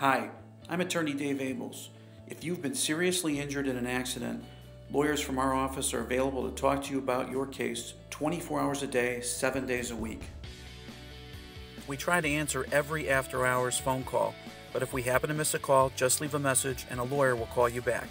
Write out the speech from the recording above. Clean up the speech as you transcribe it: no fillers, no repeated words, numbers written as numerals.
Hi, I'm attorney Dave Abels. If you've been seriously injured in an accident, lawyers from our office are available to talk to you about your case 24 hours a day, 7 days a week. We try to answer every after-hours phone call, but if we happen to miss a call, just leave a message and a lawyer will call you back.